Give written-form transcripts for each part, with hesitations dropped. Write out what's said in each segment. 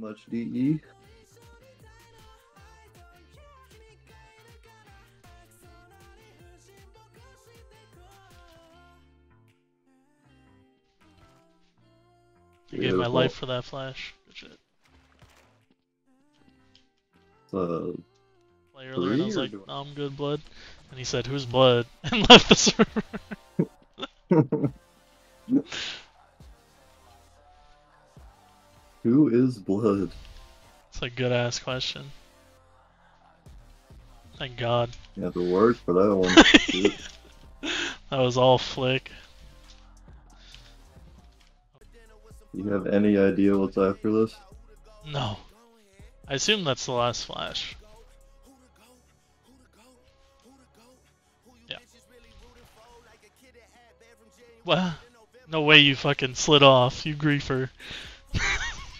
much DE. You gave my life for that flash. Good shit. Player earlier, and I was like, no, I'm good, Blood. And he said, who's Blood? And left the server. Who is Blood? It's a good ass question. Thank God. Yeah, the word for that one. That was all Flick. You have any idea what's after this? No. I assume that's the last flash. Yeah. Well, no way you fucking slid off, you griefer.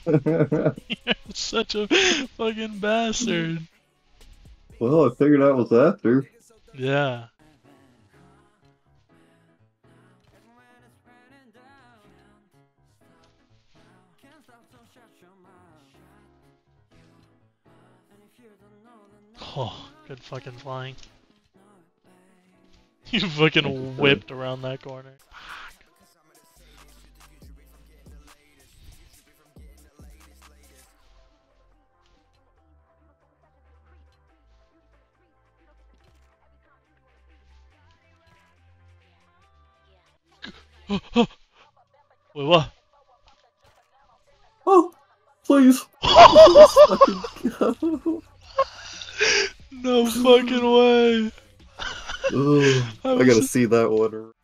You're such a fucking bastard. Well, I figured out what's after. Yeah. Oh, good fucking flying. You fucking whipped around that corner. Wait, what? Oh, please. No fucking way. Ugh, I gotta see that one.